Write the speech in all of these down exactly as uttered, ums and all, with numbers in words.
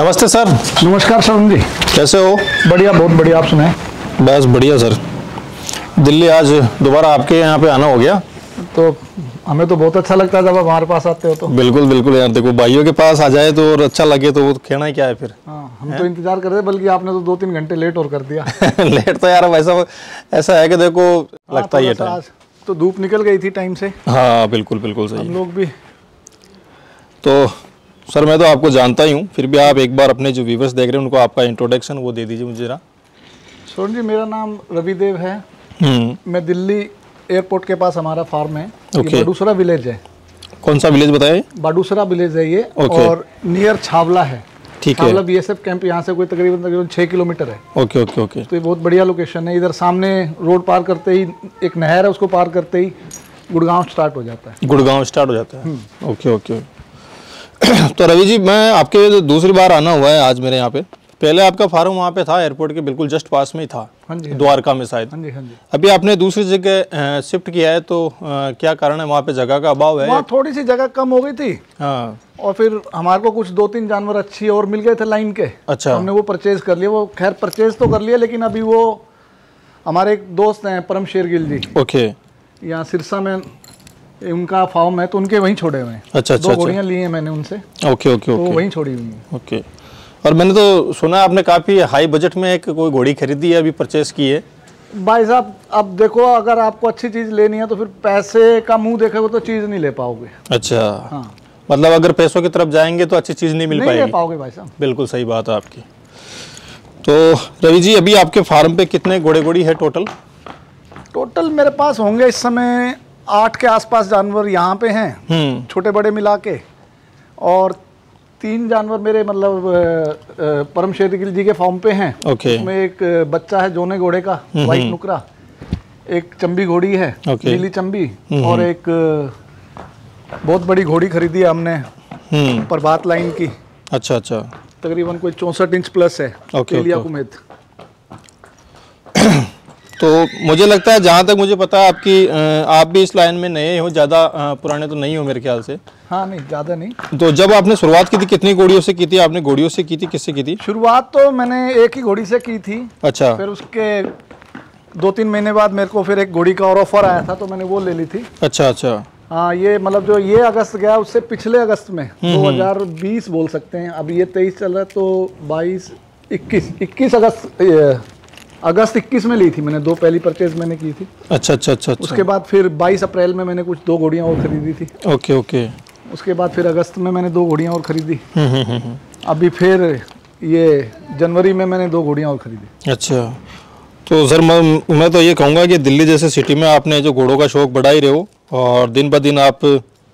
नमस्ते सर। नमस्कार सर जी, कैसे हो? बढ़िया, बहुत बढ़िया। आप सुनाएं? बस बढ़िया सर। दिल्ली आज दोबारा आपके यहाँ पे आना हो गया तो हमें तो बहुत अच्छा लगता है जब आप हमारे पास आते हो तो। बिल्कुल बिल्कुल यार, देखो भाइयों के पास आ जाए तो और अच्छा लगे तो वो कहना ही क्या है फिर। हाँ, हम है? तो इंतजार कर रहे थे, बल्कि आपने तो दो तीन घंटे लेट और कर दिया। लेट तो यार वैसा ऐसा है कि देखो लगता ही है, तो धूप निकल गई थी टाइम से। हाँ बिल्कुल बिल्कुल सही। हम लोग भी तो सर मैं तो आपको जानता ही हूँ, फिर भी आप एक बार अपने जो व्यूवर्स देख रहे हैं उनको आपका इंट्रोडक्शन वो दे दीजिए मुझे ना। सोन जी मेरा नाम रविदेव है, मैं दिल्ली एयरपोर्ट के पास हमारा फार्म है। okay. ये बाडूसरा विलेज है। कौन सा विलेज बताया? बाडूसरा विलेज है ये। okay. और नियर छावला है। ठीक है। Chhawla B S F camp यहाँ से कोई तकरीबन तकरीबन छः किलोमीटर है। Okay okay okay. तो ये बहुत बढ़िया लोकेशन है। इधर सामने रोड पार करते ही एक नहर है, उसको पार करते ही गुड़गांव स्टार्ट हो जाता है। गुड़गांव स्टार्ट हो जाता है। Okay okay. तो रवि जी मैं आपके दूसरी बार आना हुआ है आज मेरे यहाँ पे। पहले आपका फार्म वहाँ पे था एयरपोर्ट के बिल्कुल जस्ट पास में ही था। हाँ जी, द्वारका में शायद। हाँ जी हाँ जी। अभी आपने दूसरी जगह शिफ्ट किया है तो आ, क्या कारण है? वहाँ पे जगह का अभाव है? वहाँ थोड़ी सी जगह कम हो गई थी। हाँ। और फिर हमारे को कुछ दो तीन जानवर अच्छी और मिल गए थे लाइन के। अच्छा। हमने वो परचेज कर लिया। वो खैर परचेज तो कर लिया लेकिन अभी वो हमारे एक दोस्त हैं परम शेरगिल जी। ओके। यहाँ सिरसा में उनका फार्म है तो उनके वहीं छोड़े हुए हैं। अच्छा अच्छा। दो घोड़ियाँ ली हैं मैंने उनसे। Okay okay okay. वहीं छोड़ी हुई हैं। ओके। और मैंने तो सुना आपने काफ़ी हाई बजट में एक कोई घोड़ी खरीदी है, अभी परचेस की है। भाई साहब अब देखो, अगर आपको अच्छी चीज़ लेनी है तो फिर पैसे का मुंह देखोगे तो चीज़ नहीं ले पाओगे। अच्छा। हाँ मतलब अगर पैसों की तरफ जाएंगे तो अच्छी चीज़ नहीं मिल पाएगी, ले पाओगे भाई साहब। बिल्कुल सही बात है आपकी। तो रवि जी अभी आपके फार्म पर कितने घोड़े घोड़ी है टोटल? टोटल मेरे पास होंगे इस समय आठ के आसपास जानवर यहाँ पे हैं, छोटे बड़े मिला के। और तीन जानवर मेरे मतलब परम शेरगिल जी के फार्म पे हैं। ओके। उसमें एक बच्चा है जोने घोड़े का, वाइट नुकरा, एक चंबी घोड़ी है नीली चंबी, और एक बहुत बड़ी घोड़ी खरीदी है हमने प्रभात लाइन की। अच्छा अच्छा। तकरीबन कोई चौंसठ इंच प्लस है। तो मुझे लगता है जहाँ तक मुझे पता है आपकी आप भी इस लाइन में नए हो, ज़्यादा पुराने तो नहीं हो मेरे ख्याल से। हाँ नहीं ज़्यादा नहीं। तो जब आपने शुरुआत की थी कितनी घोड़ियों से की थी आपने? घोड़ियों से की थी, किससे की थी शुरुआत? तो मैंने एक ही घोड़ी से की थी। अच्छा। फिर उसके दो तीन महीने बाद मेरे को फिर एक घोड़ी का और ऑफर आया था तो मैंने वो ले ली थी। अच्छा अच्छा। हाँ ये मतलब जो ये अगस्त गया उससे पिछले अगस्त में दो हजार बीस बोल सकते हैं, अब ये तेईस चल रहा है तो बाईस इक्कीस इक्कीस अगस्त अगस्त इक्कीस में ली थी मैंने, दो पहली परचेज मैंने की थी। अच्छा अच्छा अच्छा। उसके बाद फिर बाईस अप्रैल में मैंने कुछ दो घोड़ियाँ और खरीदी थी। Okay okay. उसके बाद फिर अगस्त में मैंने दो घोड़ियाँ और खरीदी। अभी फिर ये जनवरी में मैंने दो घोड़ियाँ और खरीदी। अच्छा। तो सर मैं मैं तो ये कहूँगा कि दिल्ली जैसे सिटी में आपने जो घोड़ों का शौक बढ़ा ही रहे हो और दिन ब दिन आप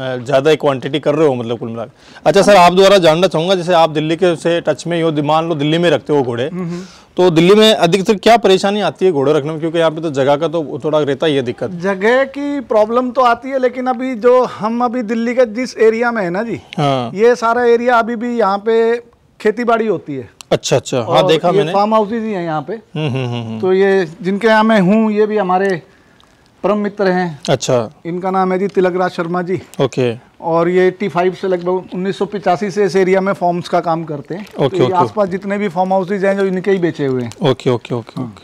ज़्यादा क्वांटिटी कर रहे हो मतलब कुल मिलाकर। अच्छा सर आप द्वारा जानना चाहूँगा, जैसे आप दिल्ली के से टच में ही हो, मान लो दिल्ली में रखते हो घोड़े, तो दिल्ली में अधिकतर क्या परेशानी आती है घोड़े रखने में? क्योंकि यहाँ पे तो जगह का तो थोड़ा रहता ही है दिक्कत। जगह की प्रॉब्लम तो आती है लेकिन अभी जो हम अभी दिल्ली के जिस एरिया में है ना जी। हाँ। ये सारा एरिया अभी भी यहाँ पे खेतीबाड़ी होती है। अच्छा अच्छा। हाँ देखा मैंने, फार्म हाउसेज ही है यहाँ पे। हम्म हम्म। तो ये जिनके यहाँ मैं हूँ ये भी हमारे परम मित्र हैं। अच्छा। इनका नाम है जी तिलकराज शर्मा जी। ओके। और ये पचासी से लगभग उन्नीस सौ पिचासी से इस एरिया में फॉर्म्स का काम करते हैं। ओके, तो ओके, आसपास जितने भी फॉर्म हाउसेज हैं जो इनके ही बेचे हुए हैं। Okay okay okay. हाँ।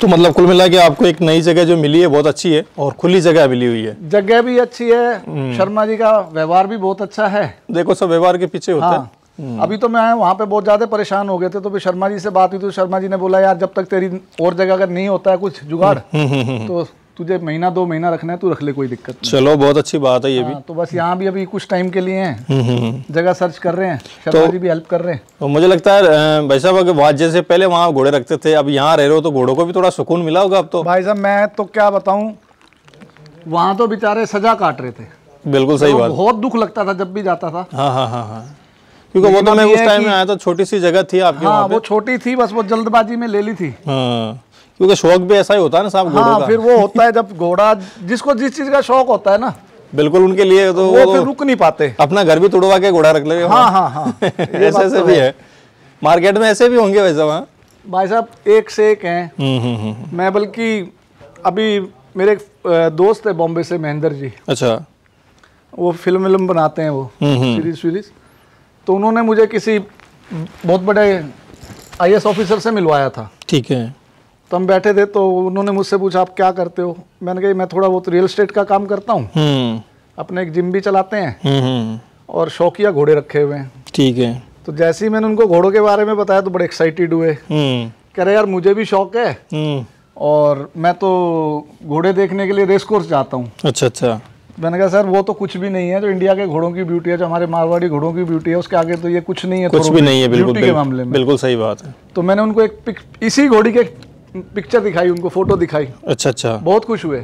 तो मतलब कुल मिला के आपको एक नई जगह जो मिली है बहुत अच्छी है और खुली जगह मिली हुई है। जगह भी अच्छी है, शर्मा जी का व्यवहार भी बहुत अच्छा है। देखो सब व्यवहार के पीछे होता है। अभी तो मैं वहाँ पे बहुत ज़्यादा परेशान हो गए थे तो फिर शर्मा जी से बात हुई तो शर्मा जी ने बोला यार जब तक तेरी और जगह अगर नहीं होता है कुछ जुगाड़ तो तुझे महीना दो महीना रखना है, तू रख ले, कोई दिक्कत नहीं। चलो बहुत अच्छी बात है ये। हाँ, भी तो बस यहाँ भी अभी कुछ टाइम के लिए हैं, जगह सर्च कर रहे हैं, शर्मा तो, जी भी हेल्प कर रहे हैं। तो मुझे लगता है भाई साहब अगर वहाँ जैसे पहले वहाँ घोड़े रखते थे अब यहाँ रह रहे हो तो घोड़ों को भी थोड़ा सुकून मिला होगा अब तो। भाई साहब मैं तो क्या बताऊँ, वहाँ तो बेचारे सजा काट रहे थे। बिल्कुल सही बात। बहुत दुख लगता था जब भी जाता था। हाँ हाँ हाँ हाँ। क्योंकि वो तो मैं उस टाइम में आया तो छोटी सी जगह थी आपके। हाँ, वो छोटी थी बस, वो जल्दबाजी में ले ली थी। हाँ, क्योंकि शौक भी ऐसा ही होता है ना साहब घोड़ों का। फिर वो होता है जब घोड़ा जिसको जिस चीज का शौक होता है ना, बिल्कुल उनके लिए तो वो, वो फिर रुक नहीं पाते, अपना घर भी तोड़वा के घोड़ा रख ले। हाँ हाँ हाँ। ऐसे ऐसे भी है मार्केट में, ऐसे भी होंगे वैसे। वहाँ भाई साहब एक से एक है। मैं बल्कि अभी मेरे एक दोस्त है बॉम्बे से महेंद्र जी। अच्छा। वो फिल्म विल्म बनाते हैं, वो सीरीज सीरीज तो उन्होंने मुझे किसी बहुत बड़े आई ए एस ऑफिसर से मिलवाया था। ठीक है। तो हम बैठे थे तो उन्होंने मुझसे पूछा आप क्या करते हो। मैंने कहा मैं थोड़ा बहुत रियल एस्टेट का काम करता हूँ, अपने एक जिम भी चलाते हैं और शौकिया घोड़े रखे हुए हैं। ठीक है। तो जैसे ही मैंने उनको घोड़ों के बारे में बताया तो बड़े एक्साइटेड हुए, कह रहे यार मुझे भी शौक है और मैं तो घोड़े देखने के लिए रेस कोर्स जाता हूँ। अच्छा अच्छा। मैंने कहा सर वो तो कुछ भी नहीं है, जो इंडिया के घोड़ों की ब्यूटी है, जो हमारे मारवाड़ी घोड़ों की ब्यूटी है, उसके आगे तो ये कुछ नहीं है, कुछ भी नहीं है। बिल्कुल ब्यूटी के मामले में बिल्कुल सही बात है। तो मैंने उनको एक पिक, इसी घोड़ी के पिक्चर दिखाई, उनको फोटो दिखाई। अच्छा अच्छा। बहुत खुश हुए।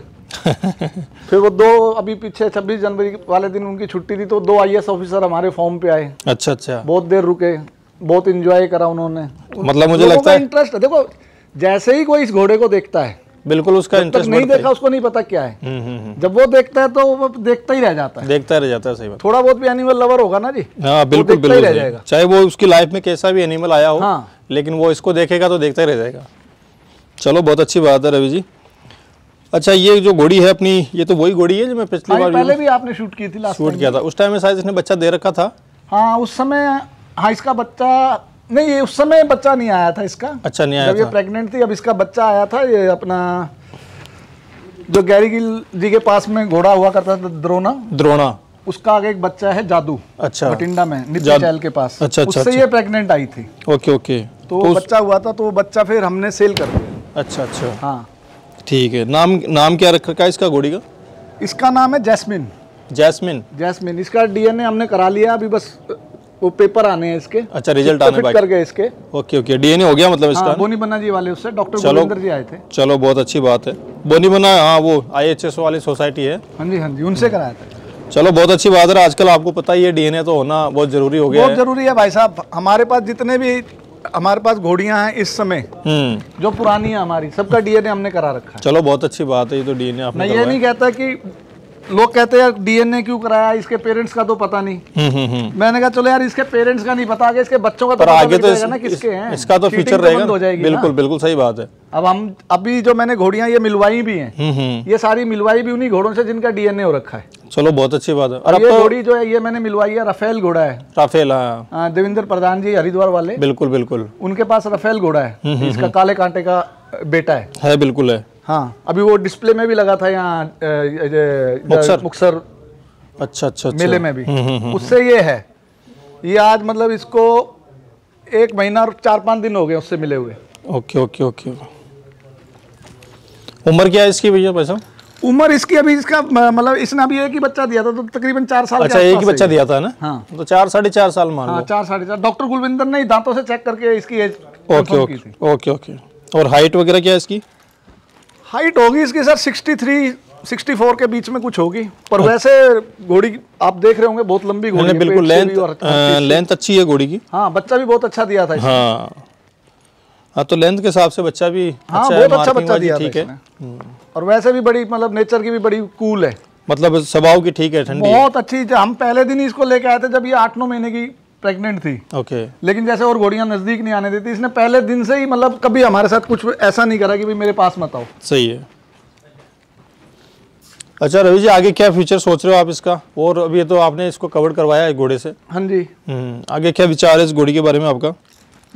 फिर वो दो अभी पीछे छब्बीस जनवरी वाले दिन उनकी छुट्टी थी तो दो आई ए एस ऑफिसर हमारे फॉर्म पे आए। अच्छा अच्छा। बहुत देर रुके, बहुत इंजॉय करा उन्होंने। मतलब मुझे लगता है इंटरेस्ट, देखो जैसे ही कोई इस घोड़े को देखता है बिल्कुल उसका इंटरेस्ट नहीं देखा, उसको नहीं पता क्या है। हम्म। जब वो देखता है तो वो देखता ही रह जाता है, देखता रह जाता है। सही बात। थोड़ा बहुत भी एनिमल लवर होगा ना जी। हाँ बिल्कुल बिल्कुल रह जाएगा, चाहे वो उसकी लाइफ में कैसा भी एनिमल आया हो। हाँ। लेकिन वो इसको देखेगा तो देखता ही रह जाएगा। चलो बहुत अच्छी बात है रवि जी। अच्छा ये जो घोड़ी है अपनी, ये तो वही घोड़ी है जो मैं पिछली बार पहले भी आपने शूट की थी, शूट किया था उस टाइम में शायद इसने बच्चा दे रखा था। हाँ उस समय, हाँ इसका बच्चा नहीं, ये उस समय बच्चा नहीं आया था इसका। अच्छा नहीं आया जब था। ये प्रेग्नेंट थी, अब इसका बच्चा आया था। ये अपना जो गैरी गिल जी के पास में घोड़ा हुआ करता था द्रोणा, द्रोणा उसका आगे एक बच्चा है जादू। अच्छा। बठिंडा में नित्य चैल के पास। अच्छा, अच्छा, उससे अच्छा। ये प्रेग्नेंट आई थी। Okay okay. तो, तो बच्चा हुआ था, तो बच्चा फिर हमने सेल कर दिया। अच्छा अच्छा। हाँ ठीक है। नाम नाम क्या रख रखा है इसका घोड़ी का? इसका नाम है जैस्मिन। जैस्मिन। जैस्मिन। इसका डी एन ए हमने करा लिया, अभी बस वो पेपर आने हैं इसके। अच्छा रिजल्ट आने बाकी कर गए इसके। Okay okay. D N A हो गया मतलब इसका। हाँ, बोनी बन्ना जी वाले उससे डॉक्टर गुलविंदर जी आए थे। चलो बहुत अच्छी बात है। बोनी बन्ना, हाँ वो आई एच एस वाली सोसाइटी है। हाँ जी हाँ जी उनसे कराया था। चलो बहुत अच्छी बात है। आजकल आपको पता ही है डी एन ए तो होना बहुत जरूरी हो गया, बहुत जरूरी है भाई साहब। हमारे पास जितने भी हमारे पास घोड़ियां हैं इस समय जो पुरानी है हमारी, सबका डी एन ए हमने करा रखा है। चलो बहुत अच्छी बात है। ये तो डी एन ए आपने, मैं ये नहीं कहता कि लोग कहते हैं यार डी एन ए क्यों कराया, इसके पेरेंट्स का तो पता नहीं। हम्म हम्म। मैंने कहा चलो यार इसके पेरेंट्स का नहीं पता, आगे इसके बच्चों का तो आगे तो रहेगा ना किसके हैं, इसका तो फ्यूचर रहेगा। बिल्कुल बिल्कुल सही बात है। अब हम अभी जो मैंने घोड़ियां ये मिलवाई भी हैं, ये सारी मिलवाई भी उन्हीं घोड़ों से जिनका डी एन ए हो रखा है। चलो बहुत अच्छी बात है। और ये घोड़ी जो है ये मैंने मिलवाई है, राफेल घोड़ा है। राफेल। हाँ देवेंद्र प्रधान जी हरिद्वार वाले। बिल्कुल बिल्कुल। उनके पास राफेल घोड़ा है, इसका काले कांटे का बेटा है। बिल्कुल है। हाँ अभी वो डिस्प्ले में भी लगा था यहाँ मुक्सर। अच्छा अच्छा। मेले में भी। हुँ, हुँ, उससे ये है, ये आज मतलब इसको एक महीना और चार पाँच दिन हो गए उससे मिले हुए। Okay okay okay. उम्र क्या है इसकी भैया पैसा? उम्र इसकी अभी इसका मतलब इसने अभी एक ही बच्चा दिया था तो तकरीबन चार साल। अच्छा एक ही बच्चा दिया था ना। हाँ तो चार साढ़े चार साल मान लो। चार साढ़े चार। डॉक्टर गुलविंदर ने दांतों से चेक करके इसकी एज। Okay okay okay. और हाइट वगैरह क्या है इसकी? हाइट होगी इसकी सर तिरसठ, चौंसठ के बीच में कुछ होगी, पर वैसे घोड़ी आप देख रहे होंगे बहुत लंबी घोड़ी है, बिल्कुल लेंथ लेंथ अच्छी है घोड़ी की। हाँ बच्चा भी बहुत अच्छा दिया था इसने। हाँ हाँ तो लेंथ के हिसाब से बच्चा भी अच्छा। हाँ बहुत अच्छा बच्चा दिया था इसने। और वैसे भी बड़ी मतलब नेचर की भी बड़ी कूल है, मतलब स्वभाव की ठीक है, ठंडी बहुत अच्छी। हम पहले दिन ही इसको लेके आए थे जब ये आठ नौ महीने की प्रेग्नेंट थी। ओके। लेकिन जैसे और घोड़ियां नजदीक नहीं आने देती, इसने पहले दिन से ही मतलब कभी हमारे साथ कुछ ऐसा नहीं करा कि भाई मेरे पास मत आओ। सही है। अच्छा रवि जी आगे क्या फ्यूचर सोच रहे हो आप इसका? और अभी तो आपने इसको कवर करवाया है घोड़े से। हाँ जी। आगे क्या विचार है इस घोड़ी के बारे में आपका,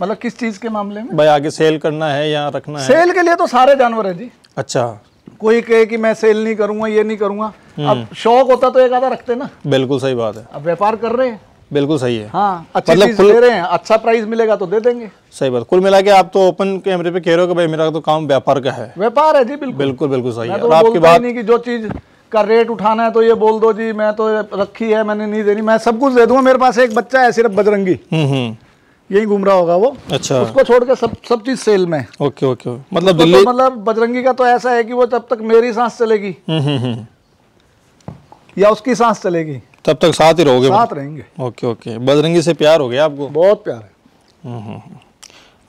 मतलब किस चीज के मामले में? भाई आगे सेल करना है या रखना है? सेल के लिए तो सारे जानवर है जी। अच्छा। कोई कहे कि मैं सेल नहीं करूंगा, ये नहीं करूंगा, अब शौक होता तो एक आधा रखते ना। बिल्कुल सही बात है। अब व्यापार कर रहे हैं। बिल्कुल सही है। हाँ, अच्छी मतलब चीज़ ले रहे हैं, अच्छा प्राइस मिलेगा तो दे देंगे। सही बात। कुल मिला के आप तो ओपन कैमरे पे कह रहे हो कि भाई मेरा तो काम व्यापार का है। व्यापार है जी। बिल्कुल बिल्कुल बिल्कुल सही है। तो और आपकी बात नहीं कि जो चीज का रेट उठाना है तो ये बोल दो जी मैं तो रखी है मैंने नहीं देनी, मैं सब कुछ दे दूंगा। मेरे पास एक बच्चा है सिर्फ बजरंगी, यही घूम रहा होगा वो। अच्छा। उसको छोड़ के सब सब चीज सेल में। Okay okay. मतलब मतलब बजरंगी का तो ऐसा है कि वो जब तक मेरी सांस चलेगी या उसकी सांस चलेगी तब तक साथ ही रहोगे, साथ रहेंगे। Okay okay. बजरंगी से प्यार हो गया आपको? बहुत प्यार है।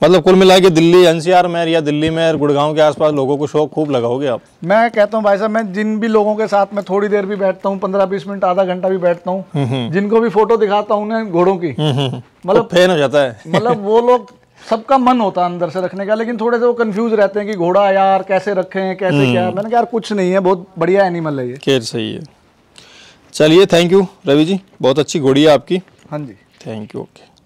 मतलब कुल मिला के दिल्ली एन सी आर में या दिल्ली में गुड़गांव के आसपास लोगों को शौक खूब लगाओगे आप। मैं कहता हूँ भाई साहब मैं जिन भी लोगों के साथ मैं थोड़ी देर भी बैठता हूँ, पंद्रह बीस मिनट आधा घंटा भी बैठता हूँ, जिनको भी फोटो दिखाता हूँ उन्हें घोड़ों की मतलब फैन हो जाता है। मतलब वो लोग सबका मन होता है अंदर से रखने का, लेकिन थोड़े से वो कंफ्यूज रहते हैं कि घोड़ा यार कैसे रखें कैसे क्या। मैंने कहा यार कुछ नहीं है, बहुत बढ़िया एनिमल है ये। सही है। चलिए थैंक यू रवि जी, बहुत अच्छी घोड़ी है आपकी। हाँ जी। Thank you. ओके।